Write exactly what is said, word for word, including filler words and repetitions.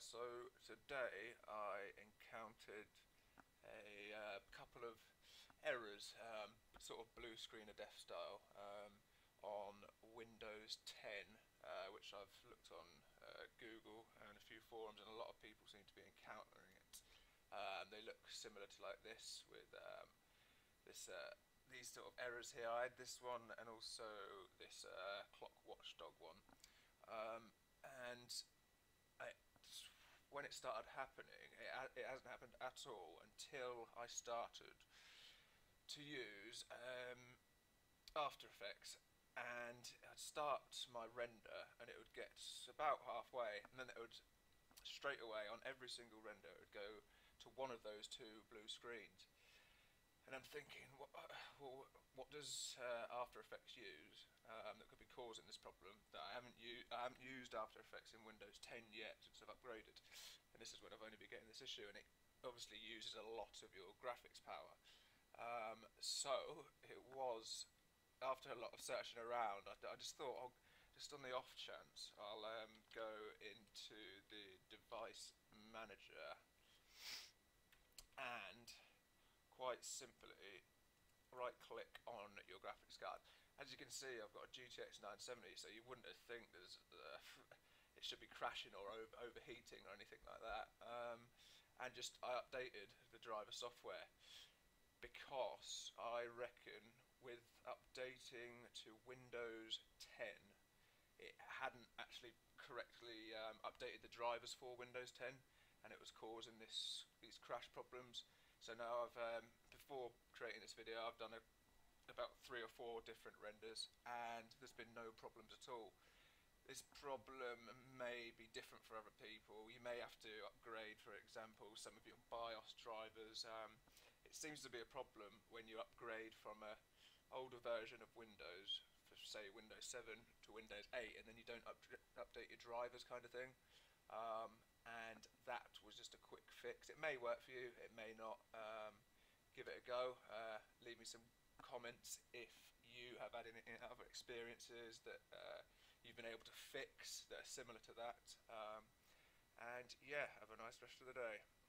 guys, so today I encountered a uh, couple of errors, um, sort of blue screen of death style, um, on Windows ten, uh, which I've looked on uh, Google and a few forums, and a lot of people seem to be encountering it. Um, they look similar to like this, with um, this uh, these sort of errors here. I had this one and also this uh, Clock Watchdog one, um, and I, when it started happening, it, it hasn't happened at all until I started to use um, After Effects. And I'd start my render and it would get about halfway, and then it would straight away, on every single render, it would go to one of those two blue screens. And I'm thinking, what, well, what does uh, After Effects use um, that could be causing this problem? That I haven't used. I haven't used After Effects in Windows ten yet since I've upgraded, and this is when I've only been getting this issue. And it obviously uses a lot of your graphics power. Um, so it was, after a lot of searching around, I, I just thought, I'll, just on the off chance, I'll um, go into the Device Manager and quite simply right-click on your graphics card. As you can see, I've got a G T X nine seventy, so you wouldn't think there's, uh, it should be crashing or over overheating or anything like that. Um, and just I updated the driver software, because I reckon with updating to Windows ten, it hadn't actually correctly um, updated the drivers for Windows ten, and it was causing this these crash problems. So now I've um, before creating this video, I've done a, about three or four different renders, and there's been no problems at all. This problem may be different for other people. You may have to upgrade, for example, some of your BIOS drivers. Um, it seems to be a problem when you upgrade from a older version of Windows, for say Windows seven to Windows eight, and then you don't up update your drivers, kind of thing. Um, and that was just a quick fix. It may work for you, it may not. Um, give it a go. Uh, leave me some comments if you have had any other experiences that uh, you've been able to fix that are similar to that. Um, and yeah, have a nice rest of the day.